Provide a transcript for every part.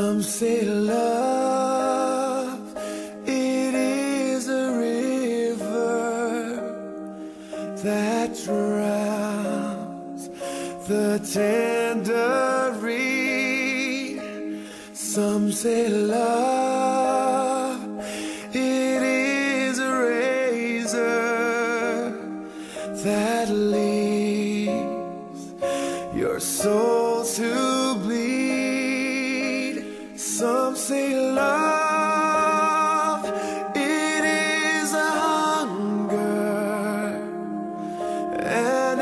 Some say love, it is a river that drowns the tender reed. Some say love, it is a razor that leaves your soul to bleed. Some say love, it is a hunger, an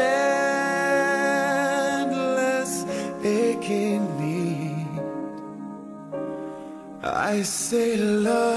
endless aching need. I say love.